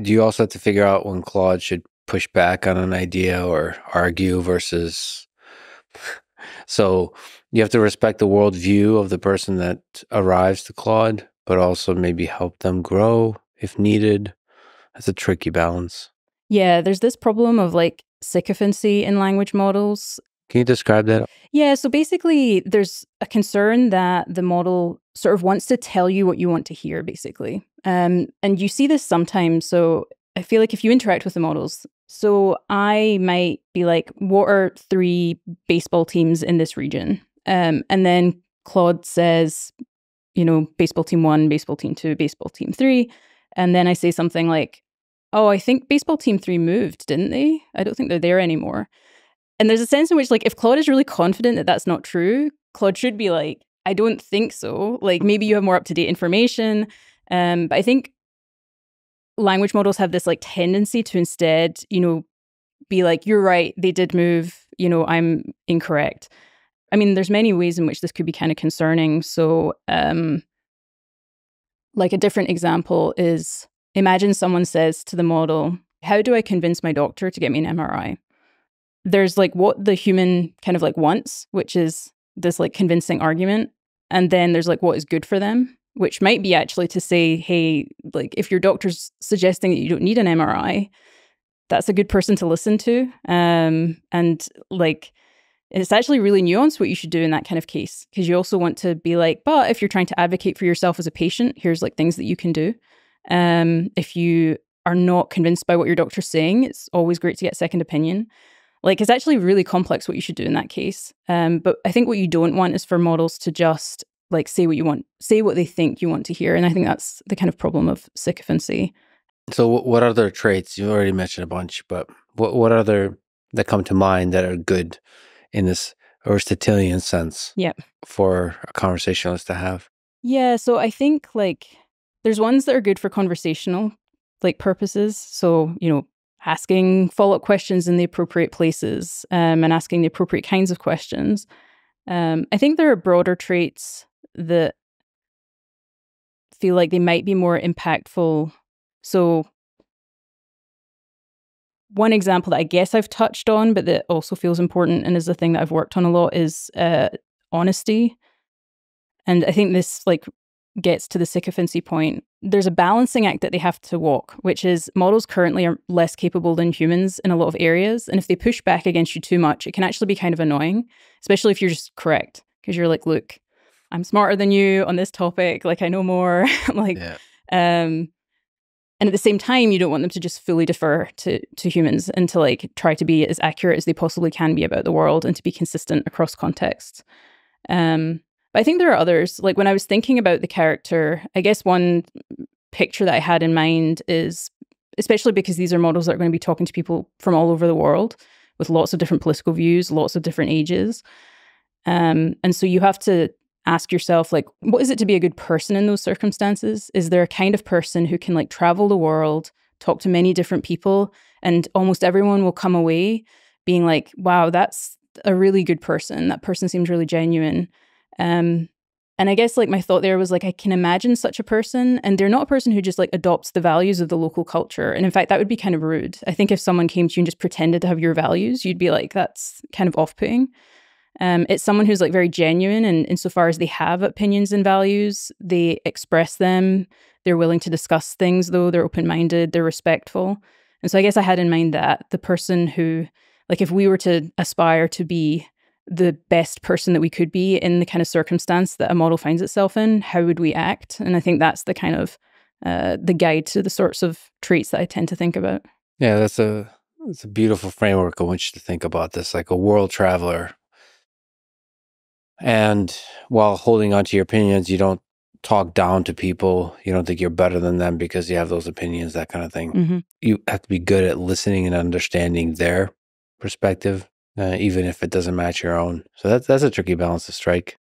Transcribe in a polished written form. Do you also have to figure out when Claude should push back on an idea or argue versus... So you have to respect the worldview of the person that arrives to Claude, but also maybe help them grow if needed. That's a tricky balance. Yeah, there's this problem of like sycophancy in language models. Can you describe that? Yeah, so basically there's a concern that the model sort of wants to tell you what you want to hear, basically. And you see this sometimes. So I feel like if you interact with the models, so I might be like, what are 3 baseball teams in this region? And then Claude says, you know, baseball team 1, baseball team 2, baseball team 3. And then I say something like, oh, I think baseball team 3 moved, didn't they? I don't think they're there anymore. And there's a sense in which, like, if Claude is really confident that that's not true, Claude should be like, I don't think so. Like, maybe you have more up-to-date information. But I think language models have this, like, tendency to instead, you know, be like, you're right, they did move, you know, I'm incorrect. I mean, there's many ways in which this could be kind of concerning. So, like, a different example is, imagine someone says to the model, how do I convince my doctor to get me an MRI? There's like what the human kind of like wants, which is this like convincing argument. And then there's like what is good for them, which might be actually to say, hey, like if your doctor's suggesting that you don't need an MRI, that's a good person to listen to. And like, it's actually really nuanced what you should do in that kind of case, because you also want to be like, but if you're trying to advocate for yourself as a patient, here's like things that you can do. If you are not convinced by what your doctor's saying, it's always great to get a second opinion. Like, it's actually really complex what you should do in that case. But I think what you don't want is for models to just like say what you want, say what they think you want to hear. And I think that's the kind of problem of sycophancy. So what other traits? You already mentioned a bunch, but what other that come to mind that are good in this Aristotelian sense for a conversationalist to have? Yeah, so I think like there's ones that are good for conversational like purposes. So, you know, asking follow-up questions in the appropriate places and asking the appropriate kinds of questions. I think there are broader traits that feel like they might be more impactful. So one example that I guess I've touched on, but that also feels important and is the thing that I've worked on a lot is honesty. And I think this like gets to the sycophancy point. There's a balancing act that they have to walk, which is models currently are less capable than humans in a lot of areas. And if they push back against you too much, it can actually be kind of annoying, especially if you're just correct. Because you're like, look, I'm smarter than you on this topic. Like, I know more. Like, yeah. And at the same time, you don't want them to just fully defer to humans and to like try to be as accurate as they possibly can be about the world and to be consistent across contexts. But I think there are others. Like when I was thinking about the character, I guess one picture that I had in mind is, especially because these are models that are going to be talking to people from all over the world with lots of different political views, lots of different ages. And so you have to ask yourself, like, what is it to be a good person in those circumstances? Is there a kind of person who can like travel the world, talk to many different people, and almost everyone will come away being like, wow, that's a really good person. That person seems really genuine. And I guess like my thought there was like, I can imagine such a person, and they're not a person who just like adopts the values of the local culture. And in fact, that would be kind of rude. I think if someone came to you and just pretended to have your values, you'd be like, that's kind of off-putting. It's someone who's like very genuine, and insofar as they have opinions and values, they express them. They're willing to discuss things though. They're open-minded, they're respectful. And so I guess I had in mind that the person who, like if we were to aspire to be the best person that we could be in the kind of circumstance that a model finds itself in, how would we act? And I think that's the kind of the guide to the sorts of traits that I tend to think about. Yeah, that's a beautiful framework. I want you to think about this like a world traveler. And while holding on to your opinions, you don't talk down to people. You don't think you're better than them because you have those opinions, that kind of thing. Mm-hmm. You have to be good at listening and understanding their perspective. Even if it doesn't match your own. So that's a tricky balance to strike.